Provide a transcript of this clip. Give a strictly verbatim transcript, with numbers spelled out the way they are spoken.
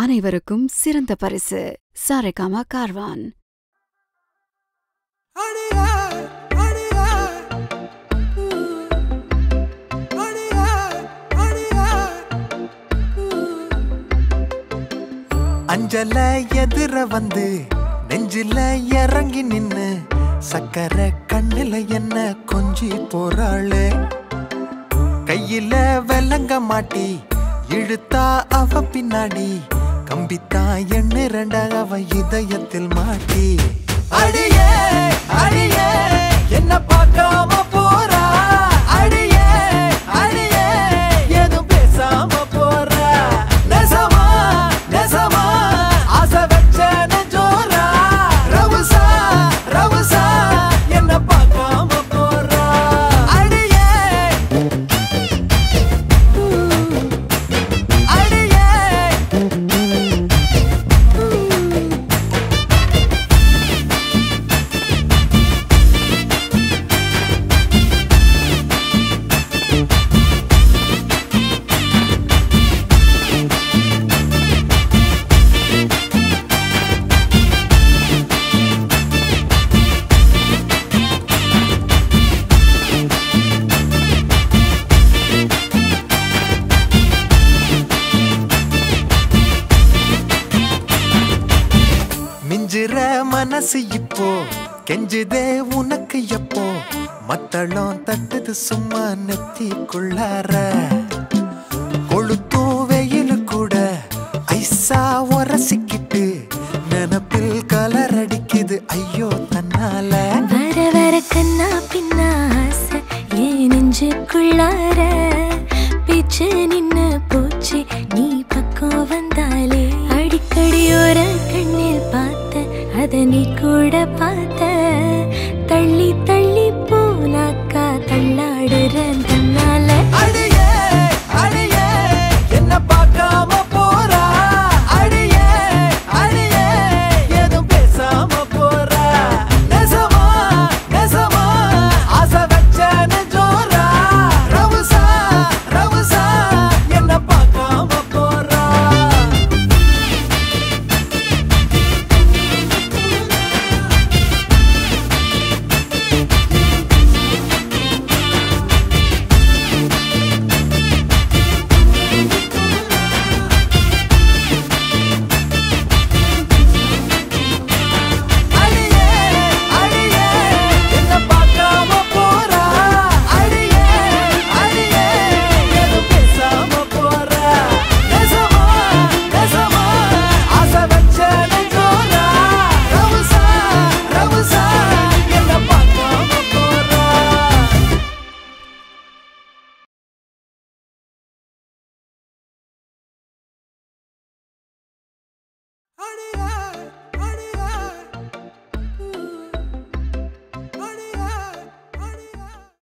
அனைவருக்கும் சிறந்த பரிசு சாரேகாமா கார்வான். அஞ்சல எதிர வந்து நெஞ்சில இறங்கி நின்னு சக்கரை கண்ணில என்ன கொஞ்சி போறாளு, கையில வெலங்க மாட்டி இழுத்தா அவ பின்னாடி கம்பித்தா எண்ணு ரெண்டா அவ இதயத்தில் மாட்டி அடியே அடியே என்ன பார்க்காம போறா, அடியே அடியே எதுவும் பேசாம போறா, நெசமா நெசமா ஆசை வச்ச ஜோரா ரவுசா ரவுசா என்ன பார்க்காம போறா அடியே அடியே. இப்போ கெஞ்சுதே உனக்கு எப்போ மத்தளம் தட்டுது சும்மா நெத்தி கொள்ளார, கொளுத்தோ வெயிலு கூட ஐசா உரசிக்கிட்டு நினப்பில் கலர் அடிக்குது ஐயோ தன்னால வர வர கண்ணா பின்னாச ஏன் நெஞ்சுக்குள்ளார பேச்சு நின்னு போச்சு நீ பக்கம் வந்தாலே அடிக்கடி ஒரு கண்ணில் பார்த்த அதை நீ கூட பார்த்த